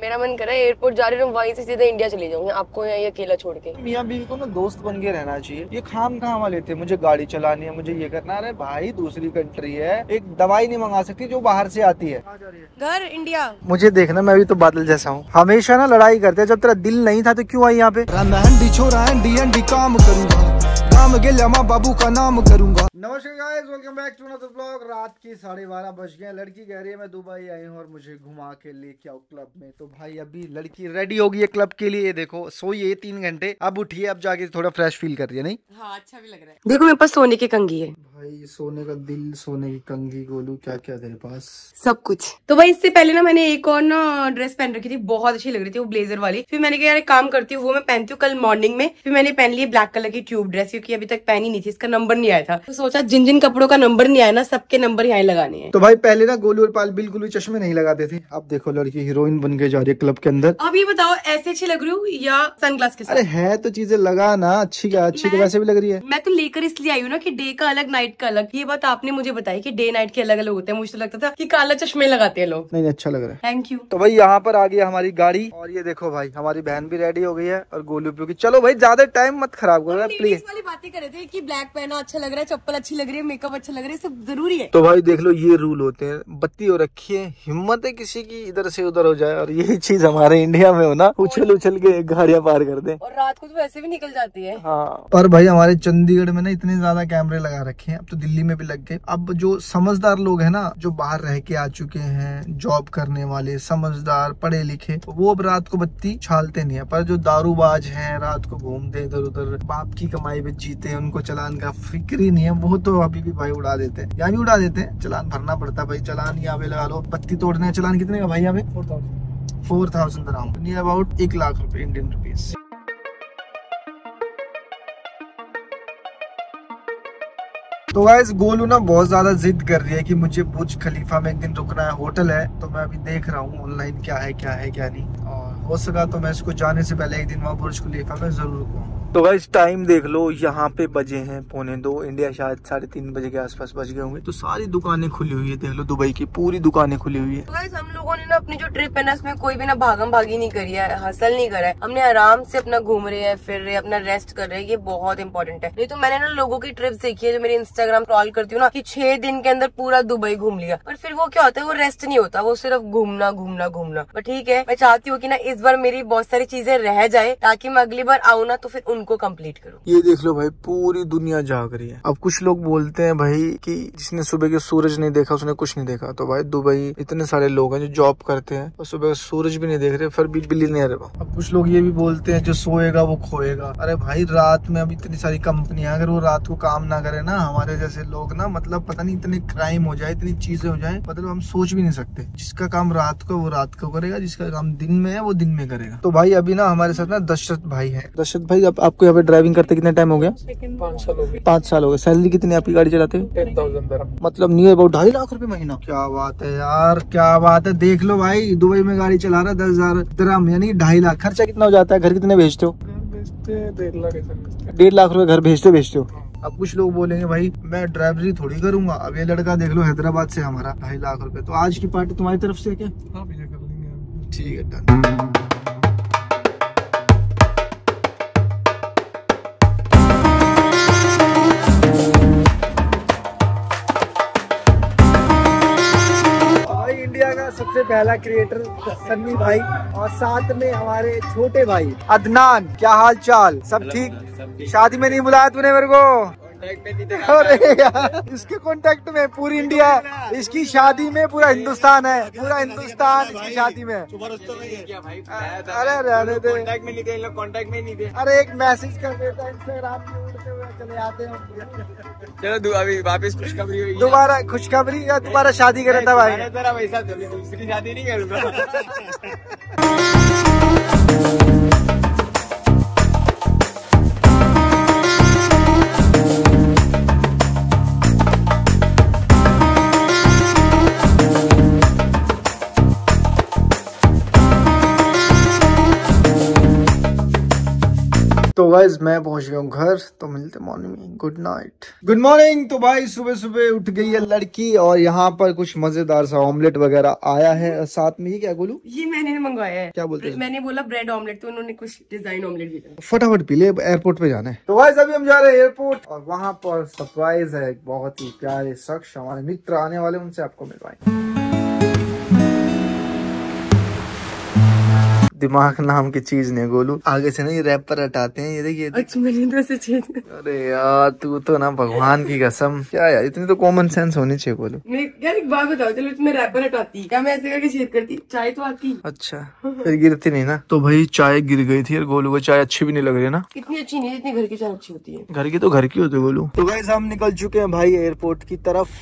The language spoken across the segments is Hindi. मेरा मन कर रहा है एयरपोर्ट जा रही हूँ वहीं से सीधे इंडिया चली जाऊंगी, आपको यहाँ अकेला छोड़ के। मियाँ बीवी को ना दोस्त बन के रहना चाहिए। ये खाम खामा लेते हैं, मुझे गाड़ी चलानी है, मुझे ये करना। अरे भाई दूसरी कंट्री है, एक दवाई नहीं मंगा सकती जो बाहर से आती है घर इंडिया। मुझे देखना मैं भी तो बादल जैसा हूँ, हमेशा ना लड़ाई करते। जब तेरा दिल नहीं था तो क्यूँ आई यहाँ पे? काम करूँगा बाबू का नाम करूँगा। नमस्कार guys, welcome back to another vlog. रात की 12:30 बज गए। लड़की कह रही है मैं दुबई आई हूँ और मुझे घुमा के लेके आओ क्लब में। तो भाई अभी लड़की रेडी होगी है क्लब के लिए। देखो सोई है 3 घंटे, अब उठी है, अब जाके थोड़ा फ्रेश फील कर रही है। नहीं हाँ, अच्छा भी लग रहा है। देखो मेरे पास सोने की कंघी है भाई, सोने का दिल, सोने की कंघी, गोलू क्या क्या तेरे पास, सब कुछ। तो भाई इससे पहले ना मैंने एक और ना ड्रेस पहन रखी थी, बहुत अच्छी लग रही थी वो ब्लेजर वाली। फिर मैंने कहा यार काम करती हूँ वो मैं पहनती हूँ कल मॉर्निंग में। फिर मैंने पहन ली ब्लैक कलर की ट्यूब ड्रेस, क्योंकि अभी तक पहनी नहीं थी, इसका नंबर नहीं आया था। सोचा जिन जिन कपड़ों का नंबर नहीं आया ना सबके नंबर यहाँ लगाने हैं। तो भाई पहले ना गोलू और पाल बिल्कुल भी चश्मे नहीं लगाते थे, अब देखो लड़की हीरोइन बन के जा रही है क्लब के अंदर। अब ये बताओ ऐसे अच्छी लग रही हूँ या सनग्लास के साथ? अरे है तो चीजें लगा ना, अच्छी क्या अच्छी का वैसे भी लग रही है। मैं तो लेकर इसलिए आई हूँ ना कि डे का अलग नाइट का अलग। ये बात आपने मुझे बताई कि डे नाइट के अलग अलग होते हैं, मुझे तो लगता था कि काला चश्मे लगाते हैं लोग। नहीं अच्छा लग रहा है, थैंक यू। तो भाई यहाँ पर आ गई हमारी गाड़ी और ये देखो भाई हमारी बहन भी रेडी हो गई है और गोलू भी। चलो भाई ज्यादा टाइम मत खराब करो प्लीज। बातें कर रहे थे कि ब्लैक पहना अच्छा लग रहा है, चप्पल अच्छी लग रही है, मेकअप अच्छा लग रहा है, सब जरूरी है। तो भाई देख लो ये रूल होते हैं। बत्ती हो रखी है, हिम्मत है किसी की इधर से उधर हो जाए। और यही चीज हमारे इंडिया में हो ना, उछल उछल के गाड़ियां पार कर दे। और रात को तो वैसे भी निकल जाती है। हाँ पर भाई हमारे चंडीगढ़ में ना इतने ज्यादा कैमरे लगा रखे हैं, अब तो दिल्ली में भी लग गए। अब जो समझदार लोग है ना, जो बाहर रह के आ चुके हैं, जॉब करने वाले, समझदार, पढ़े लिखे, वो अब रात को बत्ती छालते नहीं है। पर जो दारूबाज है, रात को घूमते इधर उधर, बाप की कमाई पे जीते, उनको चलान का फिक्र ही नहीं है, वो तो अभी भी भाई उड़ा देते हैं। यहाँ भी उड़ा देते हैं, चलान भरना पड़ता है भाई। चलान यहाँ पे लगा लो, बत्ती तोड़ने का चलान कितने का भाई यहाँ पे? 4,000 दरअम, नियर अबाउट 1 लाख रुपए इंडियन रुपीज। तो गाइस गोलू ना बहुत ज्यादा जिद कर रही है कि मुझे बुर्ज खलीफा में एक दिन रुकना है, होटल है। तो मैं अभी देख रहा हूँ ऑनलाइन क्या है क्या है क्या नहीं, और हो सका तो मैं इसको जाने से पहले एक दिन वहाँ बुर्ज खलीफा में जरूर रुकूंगा। तो गाइस टाइम देख लो, यहाँ पे बजे हैं 1:45, इंडिया शायद 3:30 बजे के आसपास बज गए होंगे। तो सारी दुकानें खुली हुई है, देख लो दुबई की पूरी दुकानें खुली हुई है। तो गाइस हम लोगों ने ना अपनी जो ट्रिप है ना उसमें कोई भी ना भागम भागी नहीं करी है, हसल नहीं करा है। हमने आराम से अपना घूम रहे हैं, फिर रहे, अपना रेस्ट कर रहे हैं। ये बहुत इंपॉर्टेंट है। नहीं तो मैंने ना लोगों की ट्रिप देखी है जो मेरे इंस्टाग्राम स्क्रॉल करती हूँ ना, कि 6 दिन के अंदर पूरा दुबई घूम लिया, और फिर वो क्या होता है, वो रेस्ट नहीं होता, वो सिर्फ घूमना घूमना घूमना। पर ठीक है, मैं चाहती हूँ कि ना इस बार मेरी बहुत सारी चीजें रह जाए, ताकि मैं अगली बार आऊ ना तो फिर को कंप्लीट करो। ये देख लो भाई पूरी दुनिया जाग रही है। अब कुछ लोग बोलते हैं भाई कि जिसने सुबह के सूरज नहीं देखा उसने कुछ नहीं देखा। तो भाई दुबई इतने सारे लोग हैं जो जॉब करते हैं और सुबह सूरज भी नहीं देख रहे, फिर भी बिलियनियर है। अब कुछ लोग ये भी बोलते हैं जो सोएगा वो खोएगा। अरे भाई रात में अब इतनी सारी कंपनियां, अगर वो रात को काम ना करे ना, हमारे जैसे लोग ना, मतलब पता नहीं इतने क्राइम हो जाए, इतनी चीजें हो जाए, मतलब हम सोच भी नहीं सकते। जिसका काम रात को वो रात को करेगा, जिसका काम दिन में है वो दिन में करेगा। तो भाई अभी ना हमारे साथ ना दशरथ भाई है। दशरथ भाई आपको यहाँ पे ड्राइविंग करते कितना टाइम हो गया? 5 साल हो गए। सैलरी कितनी आपकी गाड़ी चलाते हुए? 10,000 मतलब नियर अबाउट 2.5 लाख रुपए महीना। क्या बात है यार, क्या बात है। देख लो भाई दुबई में गाड़ी चला रहा 10,000 दरअम यानी 2.5 लाख। खर्चा कितना हो जाता है? घर कितने भेजते हो? 1.5 लाख रुपए घर भेजते हो। अब कुछ लोग बोलेंगे भाई मैं ड्राइवरी थोड़ी करूंगा। अब ये लड़का देख लो हैदराबाद से हमारा 2.5 लाख रुपए। तो आज की पार्टी तुम्हारी तरफ से क्या? ठीक है। सबसे पहला क्रिएटर सन्नी भाई और साथ में हमारे छोटे भाई अदनान, क्या हाल चाल? सब ठीक? शादी में नहीं बुलाया तूने मेरे को? अरे यार इसके कांटेक्ट में पूरी इंडिया, इसकी शादी में पूरा हिंदुस्तान है, पूरा हिंदुस्तान इसकी शादी में। अरे अरे कांटेक्ट में नहीं थे। अरे एक मैसेज कर देता इंस्टाग्राम चले आते हैं। चलो अभी वापस खुशखबरी हुई, दोबारा खुशखबरी का दोबारा शादी करे था भाई। तेरा वैसा दूसरी शादी नहीं करूँगा। गाइस मैं पहुंच गया हूँ घर, तो मिलते मॉर्निंग में। Good night. Good morning. तो भाई सुबह सुबह उठ गई है लड़की और यहाँ पर कुछ मजेदार सा ऑमलेट वगैरह आया है साथ में। ये क्या बोलूं, ये मैंने मंगवाया है। क्या बोलते हैं, मैंने बोला ब्रेड ऑमलेट, तो उन्होंने कुछ डिजाइन ऑमलेट भी दिया। फटाफट पी ले, एयरपोर्ट पे जाना है। तो गाइस अभी हम जा रहे हैं एयरपोर्ट और वहाँ पर सरप्राइज है। एक बहुत ही प्यारे शख्स हमारे मित्र आने वाले, उनसे आपको मिलवाएंगे। दिमाग नाम की चीज ने गोलू, आगे से ना ये रैपर हटाते हैं। ये देखिए, अरे यार तू तो ना भगवान की कसम। क्या यार, इतनी तो कॉमन सेंस होनी चाहिए गोलू। यार एक बात बताओ, चलो इसमें रैपर हटाती क्या, मैं ऐसे करके छेद करती, चाय तो आती। अच्छा फिर गिरती नहीं ना। तो भाई चाय गिर गई थी और गोलू को चाय अच्छी भी नहीं लग रही है ना। इतनी अच्छी नहीं जितनी घर की चाय अच्छी होती है। घर की तो घर की होती है गोलू। तो गाइस हम निकल चुके हैं भाई एयरपोर्ट की तरफ।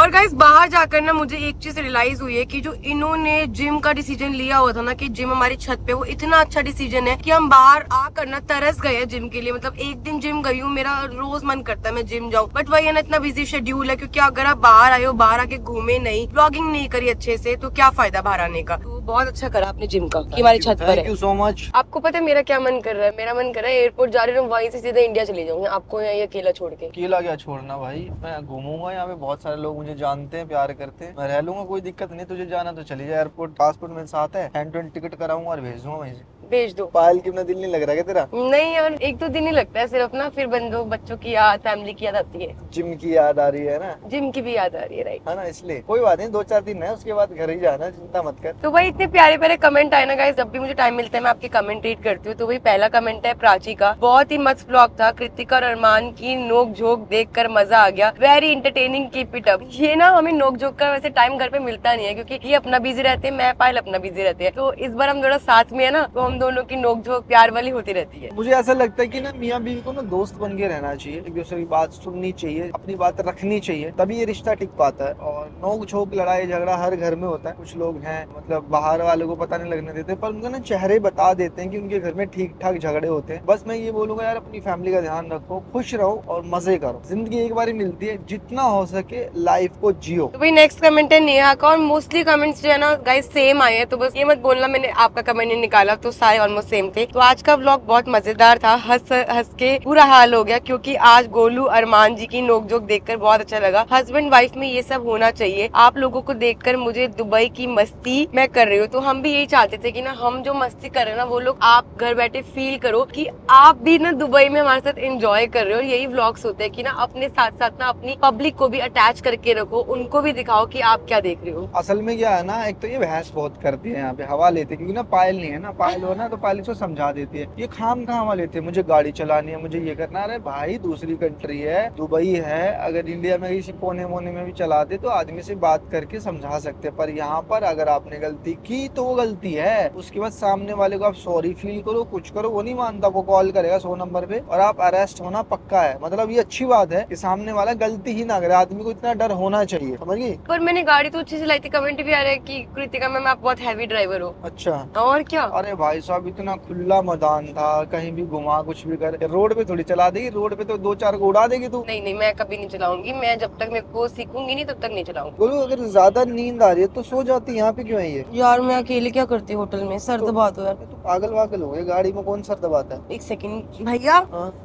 और गाइस बाहर जाकर ना मुझे एक चीज रियलाइज हुई है कि जो इन्होंने जिम का डिसीजन लिया हुआ था ना कि जिम हमारी छत पे, वो इतना अच्छा डिसीजन है कि हम बाहर आकर ना तरस गए हैं जिम के लिए। मतलब एक दिन जिम गई हूँ, मेरा रोज मन करता है मैं जिम जाऊँ, बट वही है ना इतना बिजी शेड्यूल है। क्योंकि अगर आप बाहर आए हो, बाहर आके घूमे नहीं, ब्लॉगिंग नहीं करी अच्छे से, तो क्या फायदा बाहर आने का। तो बहुत अच्छा करा आपने जिम का कि हमारी छत पर है। Thank you so much. आपको पता है मेरा क्या मन कर रहा है? मेरा मन कर रहा है एयरपोर्ट जा रही हूँ, वहीं से सीधे इंडिया चले जाऊंगी। आपको यहाँ अकेला छोड़ के। अकेला क्या छोड़ना भाई, मैं घूमूंगा। यहाँ पे बहुत सारे लोग जानते हैं, प्यार करते हैं, मैं रह लूंगा, कोई दिक्कत नहीं। तुझे जाना तो चली जा। एयरपोर्ट पासपोर्ट मेरे साथ है, हैंड टिकट कराऊंगा और भेज दूंगा वहीं से। भेज दो। पायल की दिल नहीं लग रहा है तेरा? नहीं यार, एक दो दिन ही लगता है सिर्फ ना, फिर बंदो बच्चों की याद, फैमिली की याद आती है, जिम की याद आ रही है ना, जिम की भी याद आ रही है। राइट है ना, इसलिए कोई बात नहीं, 2-4 दिन है, उसके बाद घर ही जाना, चिंता मत कर। तो भाई इतने प्यारे प्यारे कमेंट आए ना गाइस, जब भी मुझे टाइम मिलता है मैं आपके कमेंट रीड करती हूँ। तो वही पहला कमेंट है प्राची का, बहुत ही मस्त ब्लॉग था, कृतिका और अरमान की नोक झोंक देख कर मजा आ गया, very entertaining, keep it up. ये ना हमें नोक झोंक का वैसे टाइम घर पे मिलता नहीं है, क्योंकि ये अपना बिजी रहते हैं, मैं पायल अपना बिजी रहते हैं। तो इस बार हम थोड़ा साथ में है ना, तो हम दोनों की नोक झोंक प्यार वाली होती रहती है। मुझे ऐसा लगता है कि ना मियाँ बीवी को ना दोस्त बन के रहना चाहिए, एक दूसरे की बात सुननी चाहिए, अपनी बात रखनी चाहिए, तभी ये रिश्ता टिक पाता है। और नोक झोंक लड़ाई झगड़ा हर घर में होता है। कुछ लोग हैं मतलब बाहर वालों को पता नहीं लगने देते, पर उनका ना चेहरे बता देते हैं कि उनके घर में ठीक ठाक झगड़े होते हैं। बस मैं ये बोलूंगा यार, अपनी फैमिली का ध्यान रखो, खुश रहो और मजे करो। जिंदगी एक बार ही मिलती है, जितना हो सके लाइफ को जियो। तो भाई नेक्स्ट कमेंट है नेहा का, और मोस्टली कमेंट्स जो है ना गाइस सेम आए हैं, तो बस ये मत बोलना मैंने आपका कमेंट नहीं निकाला, तो सारे ऑलमोस्ट सेम थे। तो आज का व्लॉग बहुत मजेदार था, हंस हंस के पूरा हाल हो गया, क्योंकि आज गोलू अरमान जी की नोकझोंक देखकर बहुत अच्छा लगा। हस्बैंड वाइफ में ये सब होना चाहिए। आप लोगों को देखकर मुझे दुबई की मस्ती मैं कर रही हूँ, तो हम भी यही चाहते थे कि ना हम जो मस्ती कर रहे हैं ना, वो लोग आप घर बैठे फील करो कि आप भी ना दुबई में हमारे साथ एंजॉय कर रहे हो। यही व्लॉग्स होते हैं कि ना अपने साथ साथ ना अपनी पब्लिक को भी अटैच करके रखो, उनको भी दिखाओ कि आप क्या देख रहे हो। असल में क्या है ना, एक तो ये बहस बहुत करती है यहाँ पे, हवा लेते क्योंकि ना पायल नहीं है ना, पायल हो ना तो पायल इसको समझा देती है, ये खाम खा हवा लेते हैं, मुझे गाड़ी चलानी है, मुझे ये करना। अरे भाई दूसरी कंट्री है, दुबई है, अगर इंडिया में किसी कोने मोने में भी चला दे तो आदमी से बात करके समझा सकते हैं, पर यहाँ पर अगर आपने गलती की तो वो गलती है, उसके बाद सामने वाले को आप सॉरी फील करो, कुछ करो, वो नहीं मानता, वो कॉल करेगा 100 नंबर पे और आप अरेस्ट होना पक्का है। मतलब ये अच्छी बात है कि सामने वाला गलती ही ना करे, आदमी को इतना डर होना चाहिए, समझ गई। पर मैंने गाड़ी तो अच्छी चलाई थी। कमेंट भी आ रहा है कि कृतिका मैम आप बहुत हैवी ड्राइवर हो। अच्छा और क्या। अरे भाई साहब इतना खुला मैदान था, कहीं भी घुमा, कुछ भी कर। रोड पे थोड़ी चला देगी, रोड पे तो 2-4 को उड़ा देगी तू। नहीं नहीं मैं कभी नहीं चलाऊंगी, मैं जब तक मेरे को सीखूंगी नहीं तब तक नहीं चलाऊंगी। बोलो अगर ज्यादा नींद आ रही है तो सो जाती, यहाँ पे क्यों है ये। यार मैं अकेले क्या करती होटल में, सर दबाता यार। तो पागल वागल हो गए, गाड़ी में कौन सर दबाता है। एक सेकंड भैया,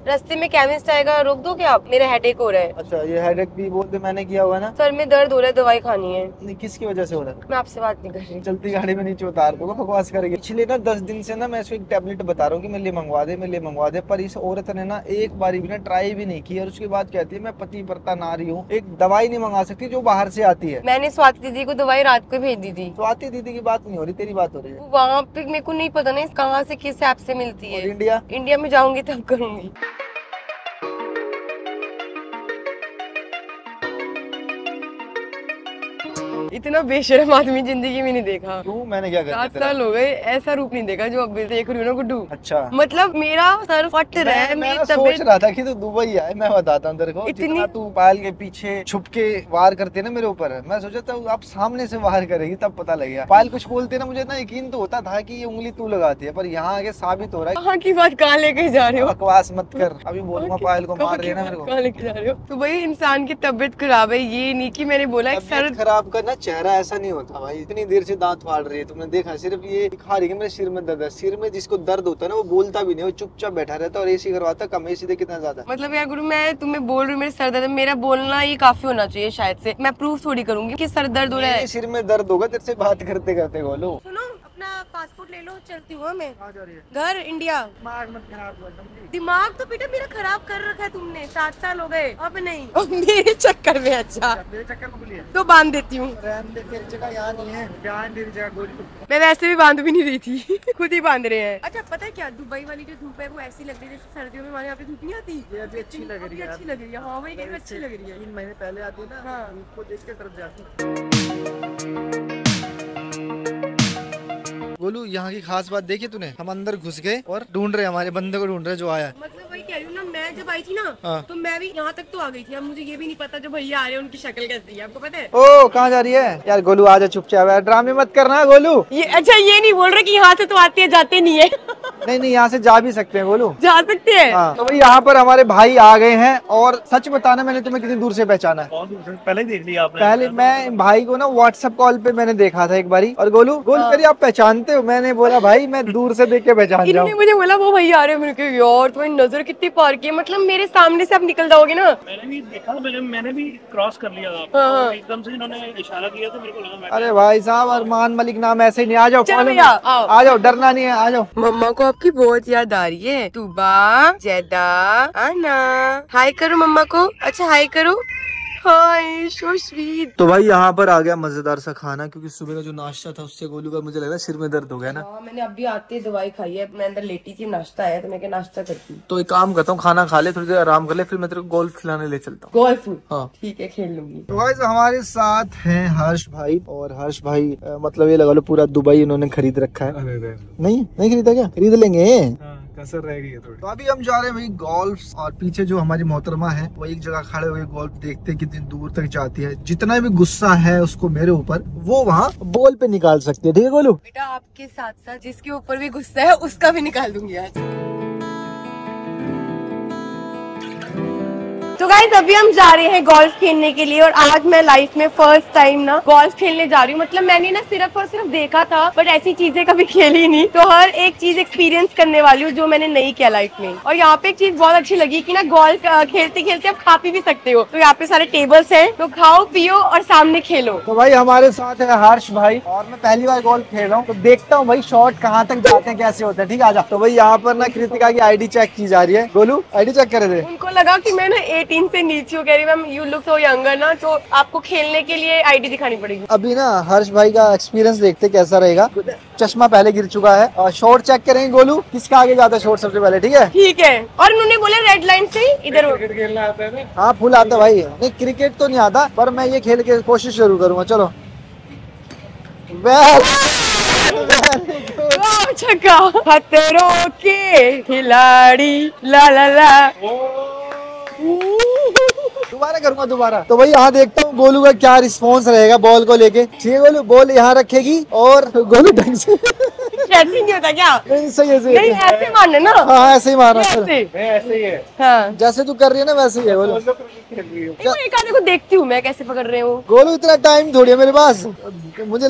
रास्ते में केमिस्ट आएगा, रोक दो क्या आप, मेरा हेडेक हो रहा है। अच्छा ये हेडेक भी बोलते मैंने किया हुआ ना, सर में दर्द हो रहा है, दवाई खानी है। किसकी वजह से हो रहा है, मैं आपसे बात नहीं कर रही। चलती गाड़ी में नीचे उतार दो, बकवास करेगी। पिछले ना 10 दिन से ना मैं इसको एक टेबलेट बता रहा हूँ कि मैं ले मंगवा दे, मैं ले मंगवा दे, पर इस औरत ने ना एक बारी भी ना ट्राई भी नहीं की, और उसके बाद कहती है मैं पति प्रता नारी हूँ, एक दवाई नहीं मंगा सकती जो बाहर से आती है। मैंने स्वाति दीदी को दवाई रात को भेज दी थी। स्वाति दीदी की बात नहीं हो रही, तेरी बात हो रही है। वहाँ पे मेरे को नहीं पता ना कहाँ से किस ऐप से मिलती है। इंडिया, इंडिया में जाऊंगी तब करूंगी। इतना बेशरम आदमी जिंदगी में नहीं देखा। क्यों मैंने क्या कहा, 7 साल हो गए, ऐसा रूप नहीं देखा जो अब देख रही हूँ ना गुड्डू। अच्छा मतलब मेरा सर फट रहा है। मैं सोच रहा था कि तू दुबई आए, मैं बताता हूँ तेरे को। इतना तू पायल के पीछे छुप के वार करते ना मेरे ऊपर, मैं सोचा था आप सामने से वार करेगी तब पता लगेगा। पायल कुछ बोलते ना, मुझे ना यकीन तो होता था की ये उंगली तू लगाती है, पर यहाँ आगे साबित हो रहा है। कहाँ की बात, कहाँ लेके जा रहे हो, बकवास मत कर। अभी बोलूंगा पायल को मार रही है ना मेरे को। कहाँ लेके जा रहे हो। तो भाई इंसान की तबीयत खराब है, ये नहीं की मैंने बोला सर खराब करना चेहरा ऐसा नहीं होता भाई। इतनी देर से दांत फाड़ रही है, तुमने देखा? सिर्फ ये खा रही है मेरे सिर में दर्द है। सिर में जिसको दर्द होता है ना वो बोलता भी नहीं, वो चुपचाप बैठा रहता है और एसी करवाता कम। एसी दे कितना ज्यादा। मतलब यार गुरु मैं तुम्हें बोल रही हूँ मेरे सर दर्द है, मेरा बोलना ये काफी होना चाहिए शायद से। मैं प्रूफ थोड़ी करूंगी कि सर दर्द हो रहा है, सिर में दर्द होगा। तेरे से बात करते करते बोलो। सुनो अपना पासपोर्ट ले लो, चलती हूँ मैं घर इंडिया। दिमाग मत खराब कर। दिमाग तो बेटा मेरा खराब कर रखा है तुमने, 7 साल हो गए। अब नहीं मेरे चक्कर में। अच्छा मेरे चक्कर में बोलिए तो बांध देती हूँ। मैं वैसे भी बांध भी नहीं रही थी खुद ही बांध रहे हैं। अच्छा पता है क्या, दुबई वाली जो धूप है वो ऐसी लग रही है जैसे सर्दियों में हमारे यहाँ पे धूप नहीं आती। अच्छी लग रही है, अच्छी लग रही है। हाँ वही अच्छी लग रही है। 3 महीने पहले आती है ना, धूप को देख के तरफ जाती। बोलू यहाँ की खास बात देखी तूने? हम अंदर घुस गए और ढूंढ रहे, हमारे बंदे को ढूंढ रहे जो आया। मतलब वही कह रही हूँ ना, मैं जब आई थी ना तो मैं भी यहाँ तक तो आ गई थी। अब मुझे ये भी नहीं पता जो भैया आ रहे हैं उनकी शक्ल कैसी है। आपको पता है? ओ कहाँ जा रही है यार? गोलू आजा चुपचाप, ड्रामे मत करना गोलू। ये अच्छा ये नहीं बोल रहे की यहाँ से तो आते है जाते नहीं है। नहीं नहीं यहाँ से जा भी सकते हैं गोलू, जा सकते हैं। तो भाई यहाँ पर हमारे भाई आ गए हैं और सच बताना मैंने तुम्हें कितनी दूर से पहचाना है। पहले ही देख लिया आपने? पहले मैं भाई को ना व्हाट्सएप कॉल पे मैंने देखा था एक बारी। और गोलू गोलू करिए आप पहचानते हो? मैंने बोला भाई मैं दूर से देख के पहचान रहा हूँ। मुझे बोला वो भाई आ रहे हैं। यार तुम्हारी नजर कितनी पार की है, मतलब मेरे सामने से आप निकल जाओगे ना। मैंने भी देखा, मैंने भी क्रॉस कर लिया एकदम से, इन्होंने इशारा किया तो मेरे को लगा। अरे भाई साहब अरमान मलिक नाम ऐसे नहीं। आ जाओ आ जाओ, डरना नहीं है, आ जाओ। मम्मा को आपकी बहुत याद आ रही है। तुबा जैदा आना, हाय करो मम्मा को। अच्छा हाय करो। Hi so sweet. तो भाई यहाँ पर आ गया मजेदार सा खाना, क्योंकि सुबह का जो नाश्ता था उससे गोलू का मुझे लग रहा है सिर में दर्द हो गया ना। मैंने अभी आते ही दवाई खाई है, मैं अंदर लेटी थी, नाश्ता आया तो मैं नाश्ता करती हूँ। तो एक काम करता हूँ, खाना खा ले, थोड़ी देर आराम कर ले, फिर मैं तेरे को गोल्फ खिलाने ले चलता हूँ। गोल्फ? हाँ ठीक है खेल लूंगी। तो भाई हमारे साथ है हर्ष भाई, और हर्ष भाई मतलब ये लगा लो पूरा दुबई इन्होंने खरीद रखा है। नहीं खरीदा क्या? खरीद लेंगे, कसर रह गई है थोड़ी। तो अभी हम जा रहे हैं भाई गोल्फ, और पीछे जो हमारी मोहतरमा है वो एक जगह खड़े हुए गोल्फ देखते हैं कितनी दूर तक जाती है। जितना भी गुस्सा है उसको मेरे ऊपर वो वहाँ बॉल पे निकाल सकती है। ठीक है गोलू? बेटा आपके साथ साथ जिसके ऊपर भी गुस्सा है उसका भी निकाल दूंगी आज। तो गाइस अभी हम जा रहे हैं गोल्फ खेलने के लिए, और आज मैं लाइफ में फर्स्ट टाइम ना गोल्फ खेलने जा रही हूँ। मतलब मैंने ना सिर्फ और सिर्फ देखा था बट ऐसी चीजें कभी खेली नहीं, तो हर एक चीज एक्सपीरियंस करने वाली हूँ जो मैंने नहीं किया लाइफ में। और यहाँ पे एक चीज बहुत अच्छी लगी कि ना गोल्फ खेलते खेलते आप खा भी सकते हो। तो यहाँ पे सारे टेबल्स है, तो खाओ पियो और सामने खेलो। तो भाई हमारे साथ है हर्ष भाई, और मैं पहली बार गोल्फ खेल रहा हूँ तो देखता हूँ भाई शॉट कहाँ तक जाते हैं, कैसे होते हैं। ठीक है आजा। तो भाई यहाँ पर ना कृतिका की आईडी चेक की जा रही है। गोलू आईडी चेक कर रहे थे, उनको लगा की मैं ना 18 से नीचे हो। कह रही ma'am you look so younger ना, तो आपको खेलने के लिए आईडी दिखानी पड़ेगी। अभी ना हर्ष भाई का एक्सपीरियंस देखते कैसा रहेगा। चश्मा पहले गिर चुका है, और शॉट चेक करेंगे गोलू किसका आगे जाता है शॉट सबसे पहले। ठीक है ठीक है। और उन्होंने बोला रेड लाइन से इधर क्रिकेट खेलना आता है। हाँ फुल आता भाई। नहीं क्रिकेट तो नहीं आता, पर मैं ये खेल के कोशिश जरूर करूँगा। चलो खतरों के खिलाड़ी ला ला ला, दोबारा करूंगा दोबारा। तो भाई यहाँ देखता हूँ गोलू का क्या रिस्पॉन्स रहेगा बॉल को लेके। ठीक है गोलू, बॉल यहाँ रखेगी और गोलू ढंग से नहीं होता क्या? नहीं सही है, सही है। नहीं ऐसे मारना ना। हाँ ऐसे ही मारना, ऐसे ही है। हाँ जैसे तू कर रही है ना वैसे ही है गोलू। एक आने को देखती हूँ मैं कैसे पकड़ रहे हूँ गोलू, इतना टाइम थोड़ी है मेरे पास। मुझे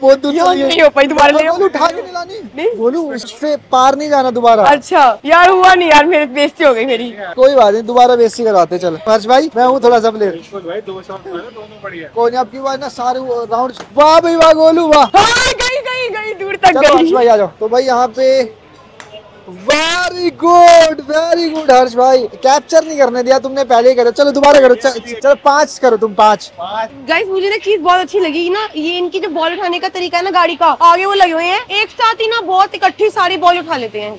बहुत दूर नहीं हो पाई दोबारा। गोलू उठा के लानी नहीं, गोलू उससे पार नहीं जाना दोबारा। अच्छा यार हुआ नहीं यार, मेरी बेइज्जती हो गई मेरी। कोई बात नहीं, दोबारा बेइज्जती करवाते। चलो हर्ष भाई मैं हूँ थोड़ा सा प्लेयर। भाई 2 शॉट मारे दोनों बढ़िया। कोई नहीं आपकी बात ना, सारे राउंड। वाह भाई वाह गोलू वाह, गई गई गई दूर तक गई। हर्ष भाई आ जाओ। तो भाई यहाँ पे वेरी गुड हर्ष भाई, कैप्चर नहीं करने दिया तुमने, पहले ही करो। चलो दोबारा करो, चलो 5 करो तुम 5। गाइस मुझे ना चीज बहुत अच्छी लगी ना, ये इनकी जो बॉल उठाने का तरीका है ना गाड़ी का, आगे वो लगे हुए हैं एक साथ ही ना, बहुत इकट्ठी सारी बॉल उठा लेते हैं।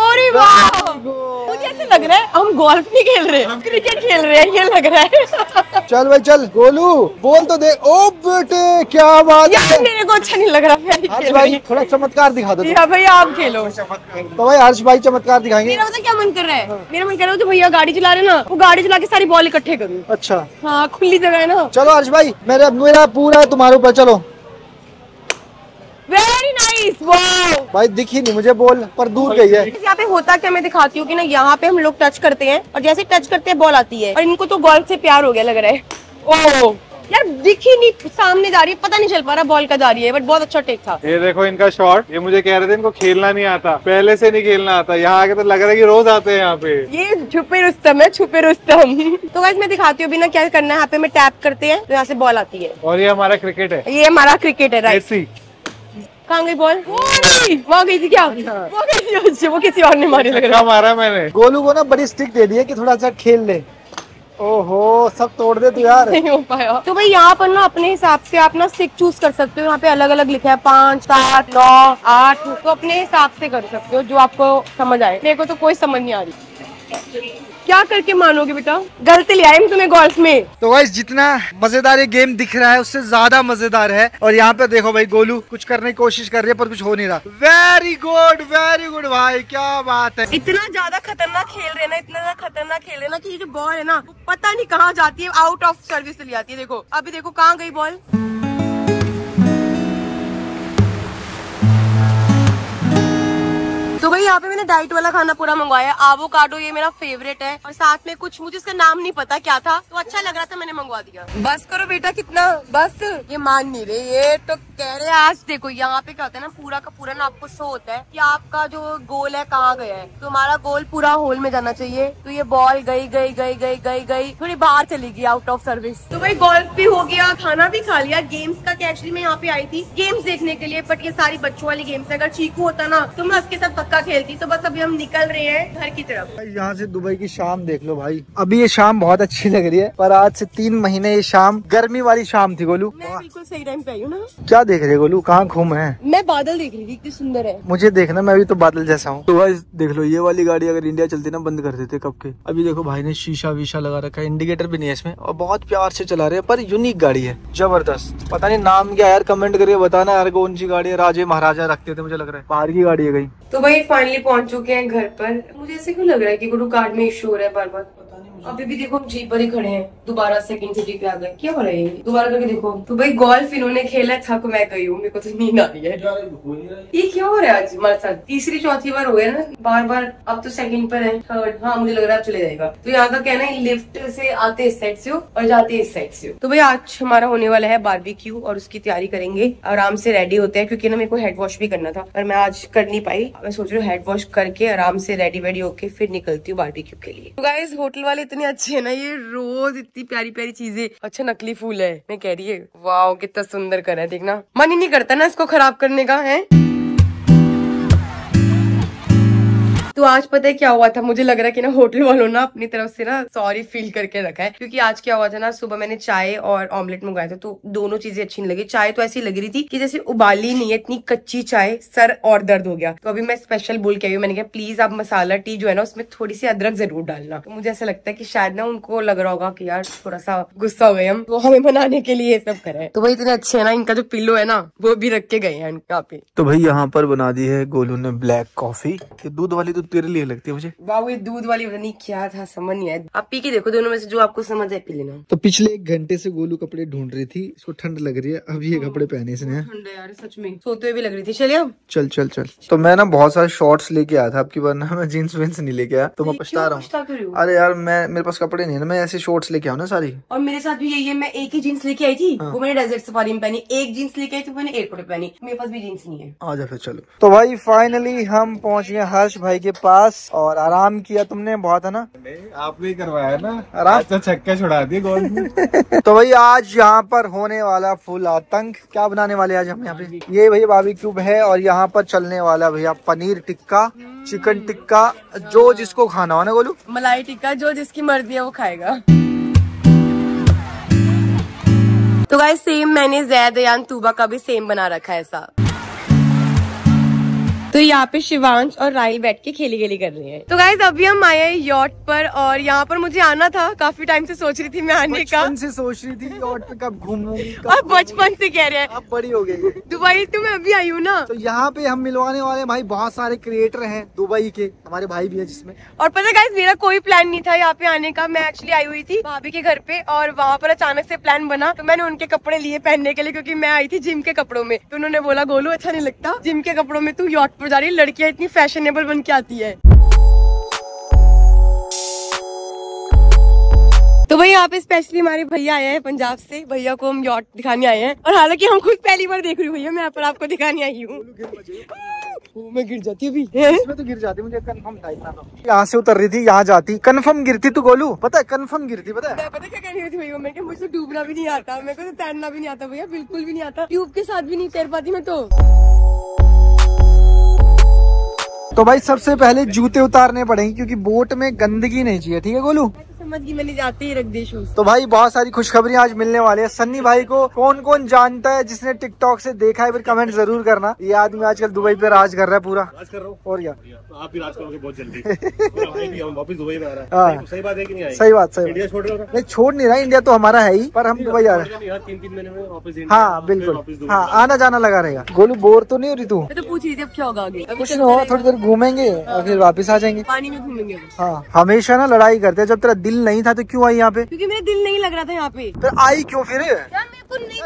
अरे वाह, मुझे ऐसे लग रहा है हम गोल्फ नहीं खेल रहे, हम क्रिकेट खेल रहे हैं ये लग रहा है। चल भाई चल गोलू बोल तो दे। ओ बेटे क्या बात है, मेरे को अच्छा नहीं लग रहा है। हर्ष भाई थोड़ा चमत्कार दिखा दो। या भाई आप खेलो। तो भाई हर्ष भाई चमत्कार दिखाएंगे। मेरा पता क्या मन कर रहा है, मेरा मन कर रहा है जो भैया गाड़ी चला रहे ना, वो गाड़ी चला के सारी बॉल इकट्ठे करूँ। अच्छा हाँ खुली जगह है ना। चलो हर्ष भाई मेरा पूरा तुम्हारे ऊपर। चलो भाई दिखी नहीं मुझे बॉल, पर दूर गई है। यहाँ पे होता क्या मैं दिखाती हूँ कि ना, यहाँ पे हम लोग टच करते हैं और जैसे टच करते हैं बॉल आती है, और इनको तो बॉल से प्यार हो गया लग रहा है। ओह यार दिख ही नहीं, सामने जा रही है, पता नहीं चल पा रहा बॉल का जा रही है, बट बहुत अच्छा टेक था। ये देखो इनका शॉट, ये मुझे कह रहे थे इनको खेलना नहीं आता, पहले से नहीं खेलना आता, यहाँ आके तो लग रहा है कि रोज आते हैं यहाँ पे। ये छुपे रुस्तम है, छुपे रुस्तम। तो गाइस मैं दिखाती हूँ बिना क्या करना है, यहाँ पे मैं टैप करते हैं तो यहाँ से बॉल आती है, और ये हमारा क्रिकेट है, ये हमारा क्रिकेट है। राइट, कहाँ गई बॉल? वहाँ गई थी क्या? वो गई थी, वो किसी और ने मारी लग रहा है। मारा मैंने गोलू को ना, बड़ी स्टिक दे दी है कि थोड़ा सा खेल ले। ओहो, सब तोड़ दे तू यार, नहीं हो पाया। तो भाई यहाँ पर ना अपने हिसाब से आप ना स्टिक चूज कर सकते हो, यहाँ पे अलग अलग लिखा है 5, 7, 9, 8, तो अपने हिसाब से कर सकते हो जो आपको समझ आए। मेरे को तो कोई समझ नहीं आ रही, क्या करके मानोगे बेटा? गलती ले आए हम तुम्हें गोल्फ में। तो गाइस जितना मजेदार ये गेम दिख रहा है उससे ज्यादा मजेदार है, और यहाँ पे देखो भाई गोलू कुछ करने की कोशिश कर रही है पर कुछ हो नहीं रहा। वेरी गुड भाई, क्या बात है। इतना ज्यादा खतरनाक खेल रहे ना, इतना ज्यादा खतरनाक खेल रहे ना कि ये जो बॉल है ना वो पता नहीं कहाँ जाती है, आउट ऑफ सर्विस चली जाती है। देखो अभी देखो कहाँ गई बॉल। तो भाई यहाँ पे मैंने डाइट वाला खाना पूरा मंगवाया, आवोकाडो ये मेरा फेवरेट है, और साथ में कुछ मुझे इसका नाम नहीं पता क्या था, तो अच्छा लग रहा था मैंने मंगवा दिया। बस करो बेटा, कितना बस, ये मान नहीं रहे, ये तो कह रहे। आज देखो यहाँ पे क्या होता है ना, पूरा का पूरा ना आपको शो होता है कि आपका जो गोल है कहाँ गया है। तो हमारा गोल पूरा होल में जाना चाहिए, तो ये बॉल गई, थोड़ी बाहर चली गई, आउट ऑफ सर्विस। तो भाई गोल्फ भी हो गया, खाना भी खा लिया, गेम्स का एक्चुअली मैं यहाँ पे आई थी गेम्स देखने के लिए, बट ये सारी बच्चों वाली गेम्स है। अगर चीकू होता ना तो मैं उसके साथ का खेलती। तो बस अभी हम निकल रहे हैं घर की तरफ। यहाँ से दुबई की शाम देख लो भाई, अभी ये शाम बहुत अच्छी लग रही है, पर आज से 3 महीने ये शाम गर्मी वाली शाम थी। गोलू मैं बिल्कुल सही टाइम पे आई हूँ ना। क्या देख रहे गोलू, कहाँ घूम है? मैं बादल देख रही थी, कितनी सुंदर है। मुझे देखना, मैं भी तो बादल जैसा हूँ। तो भाई देख लो ये वाली गाड़ी अगर इंडिया चलती ना बंद कर देते कब के। अभी देखो भाई ने शीशा वीशा लगा रखा है, इंडिकेटर भी नहीं है इसमें, और बहुत प्यार से चला रहे हैं। पर यूनिक गाड़ी है, जबरदस्त। पता नहीं नाम क्या यार, कमेंट करके बताना यार कौन सी गाड़ी है। राजे महाराजा रखते थे, मुझे लग रहा है बाहर की गाड़ी है कहीं। तो भाई फाइनली पहुंच चुके हैं घर पर। मुझे ऐसे क्यों लग रहा है कि गुरु कार्ड में इश्यू हो रहा है बार बार, पता नहीं। अभी भी देखो हम जीप पर ही खड़े हैं, दोबारा सेकंड सिटी पे आ गए, क्या हो रहा है दोबारा करके देखो। तो भाई गोल्फ इन्होंने खेला, थक मैं गई हूँ, मेरे को तो नींद आ रही है। ये क्या हो रहा है आज हमारे साथ, 3-4 बार हो गया ना बार बार। अब तो सेकंड पर है, थर्ड, हाँ मुझे लग रहा है अब चले जाएगा। तो यहाँ का कहना है लिफ्ट से आते इस साइड से हो और जाते इस साइड से हो। तो भाई आज हमारा होने वाला है बारबेक्यू, और उसकी तैयारी करेंगे, आराम से रेडी होते हैं, क्योंकि ना मेरे को हेड वॉश भी करना था पर मैं आज कर नहीं पाई। मैं सोच रही हूँ हेड वॉश करके आराम से रेडी वेडी होके फिर निकलती हूँ बारबेक्यू के लिए। तो गाइस होटल वाले इतने अच्छे हैं ना, ये रोज इतनी प्यारी प्यारी चीजें। अच्छा नकली फूल है, मैं कह रही है वाओ कितना सुंदर कर रहा है, देखना मन ही नहीं करता ना इसको खराब करने का है। तो आज पता है क्या हुआ था, मुझे लग रहा है कि ना होटल वालों ना अपनी तरफ से ना सॉरी फील करके रखा है, क्योंकि आज क्या हुआ था ना, सुबह मैंने चाय और ऑमलेट मंगाया था, तो दोनों चीजें अच्छी नहीं लगी। चाय तो ऐसी लग रही थी कि जैसे उबाली नहीं है, इतनी कच्ची चाय, सर और दर्द हो गया। तो अभी मैं स्पेशल बोल के आई हूँ, मैंने कहा प्लीज आप मसाला टी जो है ना उसमें थोड़ी सी अदरक जरूर डालना। तो मुझे ऐसा लगता है कि शायद ना उनको लग रहा होगा कि यार थोड़ा सा गुस्सा हो गए हम, वो हमें मनाने के लिए सब कर रहे हैं। तो भाई इतने अच्छे है ना, इनका जो पिलो है ना वो भी रख के गए हैं इनका पे। तो भाई यहाँ पर बना दी है गोलू ने ब्लैक कॉफी, दूध वाली तेरे लिए लगती है मुझे। वाह ये दूध वाली पता नहीं क्या था, समझ नहीं आया। आप पी के देखो, दोनों में से जो आपको समझ आए पी लेना। तो पिछले 1 घंटे से गोलू कपड़े ढूंढ रही थी, इसको ठंड लग रही है, अब ये कपड़े पहने इसने। ठंड है यार सच में, सोते हुए भी लग रही थी। चलिए अब चल। तो मैं ना बहुत सारे शॉर्ट्स लेके आया था, आपकी बार ना मैं जींस विंस नहीं लेके आया, तो मैं पछता रहा हूँ। अरे यार मैं, मेरे पास कपड़े नहीं है ना, मैं ऐसे शॉर्ट्स लेके आऊँ ना सारी। और मेरे साथ भी यही है, मैं एक ही जींस लेके आई थी, वो मैंने डेजर्ट सफारी में पहनी, एक जींस लेके आई थी मैंने एयरपोर्ट पे पहनी, मेरे पास भी जींस नहीं है। आ जा फिर चलो। तो भाई फाइनली हम पहुँच गए हर्ष भाई के पास, और आराम किया तुमने बहुत है ना, आपने ही करवाया ना आराम, तो छक्के छुड़ा दिए गोल में। तो भाई आज यहाँ पर होने वाला फुल आतंक, क्या बनाने वाले आज हम यहाँ पे? ये भैया बारबेक्यू है, और यहाँ पर चलने वाला भैया पनीर टिक्का, चिकन टिक्का, जो जिसको खाना हो ना गोलू, मलाई टिक्का, जो जिसकी मर्जी है वो खाएगा। तो गाइस सेम मैंने जैद यान तूबा का भी सेम बना रखा है ऐसा। तो यहाँ पे शिवांश और राइल बैठ के खेली खेली कर रहे हैं। तो गाइज अभी हम आए हैं यॉट पर, और यहाँ पर मुझे आना था, काफी टाइम से सोच रही थी मैं आने का, बचपन से सोच रही थी यॉट पे कब घूमूंगी, और बचपन से कह रहे हैं, अब बड़ी हो गई। दुबई तो मैं अभी आई हूँ ना, तो यहाँ पे हम मिलवाने वाले हैं भाई बहुत सारे क्रिएटर हैं दुबई के, हमारे भाई भी है जिसमें। और पता है गाइज मेरा कोई प्लान नहीं था यहाँ पे आने का, मैं एक्चुअली आई हुई थी भाभी के घर पे, और वहाँ पर अचानक से प्लान बना, तो मैंने उनके कपड़े लिए पहनने के लिए, क्योंकि मैं आई थी जिम के कपड़ों में, तो उन्होंने बोला गोलू अच्छा नहीं लगता जिम के कपड़ों में, तू यॉट जा रही, लड़कियां इतनी फैशनेबल बन के आती है। तो भाई यहाँ पे स्पेशली हमारे भैया आए हैं पंजाब से, भैया को हम यॉट दिखाने आए हैं। और हालांकि हम खुद पहली बार देख रही हूँ भैया, मैं यहाँ पर आपको दिखाने आई हूँ। मैं गिर जाती अभी, इसमें तो गिर जाती, मुझे कन्फर्म था इतना। यहाँ से उतर रही थी, यहाँ जाती, कन्फर्म गिरती। तू गोलू पता है कन्फर्म गिरती, पता है क्या कह रही थी भैया। मैंने कहा मुझे डूबना भी नहीं आता, मेरे को तो तैरना भी नहीं आता भैया, बिल्कुल भी नहीं आता, ट्यूब के साथ भी नहीं तैर पाती मैं तो भाई सबसे पहले जूते उतारने पड़ेंगे क्योंकि बोट में गंदगी नहीं चाहिए, ठीक है गोलू। समझ गई मैंने, जाते ही रख दी शूज। तो भाई बहुत सारी खुशखबरी आज मिलने वाली है। सन्नी भाई को कौन कौन जानता है जिसने टिकटॉक से देखा है, फिर कमेंट जरूर करना। ये आदमी आजकल दुबई पे राज कर रहा है पूरा, राज कर रहा हूं। और क्या तो आप भी राज करोगे बहुत जल्दी। वापस दुबई में आ रहा है, सही बात है कि नहीं। सही बात, सही इंडिया छोड़ रहा, नहीं छोड़ नहीं रहा, इंडिया तो हमारा है ही, पर हम दुबई आ रहे हैं 3-3 महीने में वापस। हाँ बिल्कुल, हाँ आना जाना लगा रहेगा। गोलू बोर तो नहीं हो रही तू? तो पूछ रही थी अब क्या होगा आगे, कुछ नहीं होगा, थोड़ी देर घूमेंगे और फिर वापस आ जाएंगे, पानी में घूमेंगे। हाँ हमेशा ना लड़ाई करते, जब तेरा दिल नहीं था तो क्यों आई यहाँ पे? क्योंकि मेरा दिल नहीं लग रहा था यहाँ पे। पर आई क्यों फिर?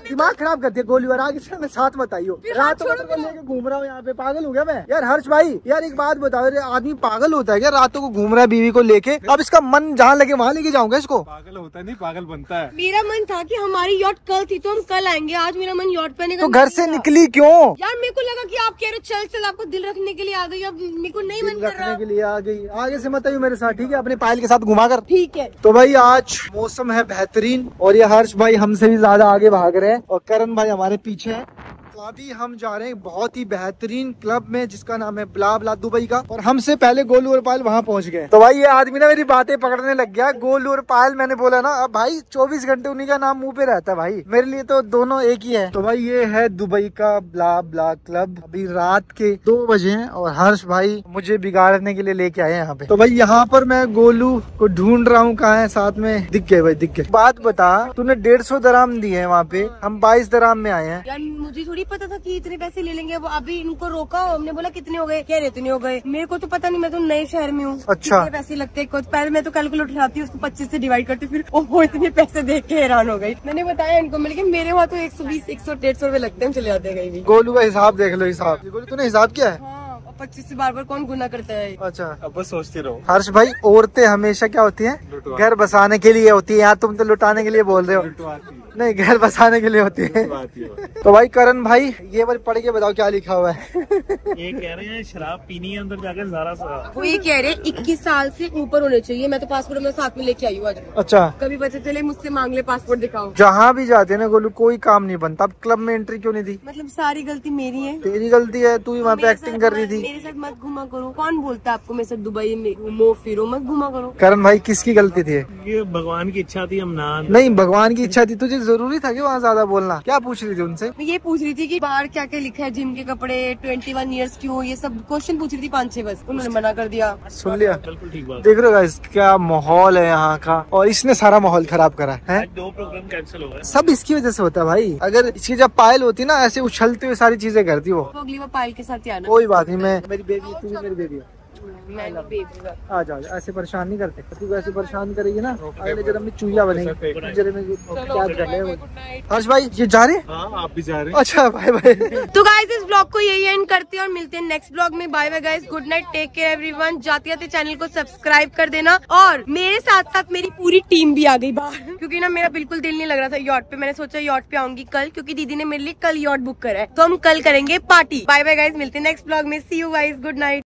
दिमाग खराब करती है गोलू, आगे मैं साथ मत आई हो, रात को लेके घूम रहा हूँ यहाँ पे, पागल हो गया मैं यार। हर्ष भाई यार एक बात बताओ, आदमी पागल होता है क्या, रातों को घूम रहा है बीवी को लेके? अब इसका मन जहाँ लगे वहाँ लेके जाऊंगा इसको। पागल होता नहीं, पागल बनता है। मेरा मन था की हमारी यॉट कल थी तो हम कल आएंगे, आज मेरा मन यॉट पे। तो घर से निकली क्यों यार? मेरे को लगा की आप कह रहे हो चल चल, आपको दिल रखने के लिए आ गई, अब मेरे को नहीं मन कर रहा के लिए आ गई। आगे से मत आई मेरे साथ, ठीक है, अपने पायल के साथ घुमा कर, ठीक है। तो भाई आज मौसम है बेहतरीन और ये हर्ष भाई हमसे भी ज्यादा आगे भाग रहे हैं और करण भाई हमारे पीछे है। तो अभी हम जा रहे हैं बहुत ही बेहतरीन क्लब में जिसका नाम है ब्ला ब्ला दुबई का, और हमसे पहले गोलू और पायल वहाँ पहुँच गए। तो भाई ये आदमी ना मेरी बातें पकड़ने लग गया, गोलू और पायल मैंने बोला ना, अब भाई 24 घंटे उन्हीं का नाम मुंह पे रहता है भाई, मेरे लिए तो दोनों एक ही है। तो भाई ये है दुबई का ब्ला ब्ला क्लब, अभी रात के 2 बजे है और हर्ष भाई मुझे बिगाड़ने के लिए लेके आए यहाँ पे। तो भाई यहाँ पर मैं गोलू को ढूंढ रहा हूँ, कहाँ है, साथ में दिख गए भाई, दिख गए। बात बता, तूने 150 दरहम दिए है वहाँ पे, हम 22 दरहम में आए हैं। मुझे थोड़ी पता था कि इतने पैसे ले लेंगे वो। अभी इनको रोका, हमने बोला कितने हो गए, कह रहे इतने हो गए, मेरे को तो पता नहीं, मैं तो नए शहर में हूँ। अच्छा पैसे लगते हैं, पहले मैं तो कैलकुलेट उठाती हूँ, उसको 25 से डिवाइड करती, फिर वो इतने पैसे देख के हैरान हो गई। मैंने बताया इनको, लेकिन मेरे वहाँ तो 120 100-150 रुपए लगते हैं, चले जाते हैं। गोलू का हिसाब देख लो, हिसाब गोलू तूने हिसाब किया है? 25 से बार कौन गुना करता है। अच्छा अब बस सोचते रहो। हर्ष भाई औरतें हमेशा क्या होती हैं, घर बसाने के लिए होती है, यहाँ तुम तो लुटाने के लिए बोल रहे हो, नहीं घर बसाने के लिए होती है। तो भाई करण भाई ये बार पढ़ के बताओ क्या लिखा हुआ है। ये कह रहे हैं शराब पीनी है अंदर जाकर सारा शराब, वो ये कह रहे हैं 21 साल से ऊपर होने चाहिए। मैं तो पासपोर्ट में साथ में लेके आई हूँ आज। अच्छा कभी बच्चे चले मुझसे मांग ले पासपोर्ट दिखाओ। जहाँ भी जाते हैं ना गोलू कोई काम नहीं बनता, अब क्लब में एंट्री क्यों नहीं दी? मतलब सारी गलती मेरी है। तेरी गलती है, तू ही वहाँ पे एक्टिंग कर रही थी। मेरे साथ मत घुमा करो, कौन बोलता है आपको मेरे साथ दुबई में घूमो फिरो, मत घुमा करो। करण भाई किसकी गलती थी? ये भगवान की इच्छा थी, हम ना नहीं भगवान की इच्छा थी। तुझे जरूरी था कि वहाँ ज्यादा बोलना? क्या पूछ रही थी उनसे? मैं ये पूछ रही थी कि बाहर क्या क्या लिखा है, जिम के कपड़े, 21 ईयर्स क्यों, ये सब क्वेश्चन पूछ रही थी 5-6, बस उन्होंने मना कर दिया। सुन लिया, बिल्कुल ठीक बात। देख रहे हो गाइस क्या माहौल है यहाँ का, और इसने सारा माहौल खराब करा है। 2 प्रोग्राम कैंसिल हो गए, सब इसकी वजह से होता है भाई। अगर इसकी जब पायल होती ना ऐसे उछलते हुए सारी चीजें करती, वो अगली बार पायल के साथ आना। कोई बात नहीं, मेरी बेबी, तू भी मेरी बेबी है। मैं आ जाओ, ऐसे परेशान नहीं करते, तू ऐसे परेशान करेगी ना अगले जन्म में चूल्हा बनेगी। हर्ष भाई ये जा रहे? हाँ आप भी जा रहे? अच्छा बाय बाय। तो गाइस इस ब्लॉग को यही एंड करते हैं और मिलते हैं नेक्स्ट ब्लॉग में। Bye bye guys, good night, take care everyone. जाते जाते चैनल को सब्सक्राइब कर देना, और मेरे साथ साथ मेरी पूरी टीम भी आ गई बाहर, क्योंकि ना मेरा बिल्कुल दिल नहीं लग रहा था यॉट पे। मैंने सोचा यॉट पे आऊंगी कल, क्योंकि दीदी ने मेरे लिए कल यॉट बुक करा है, तो हम कल करेंगे पार्टी। बाय बाय गाइस, मिलते हैं नेक्स्ट ब्लॉग में। See you guys, good night.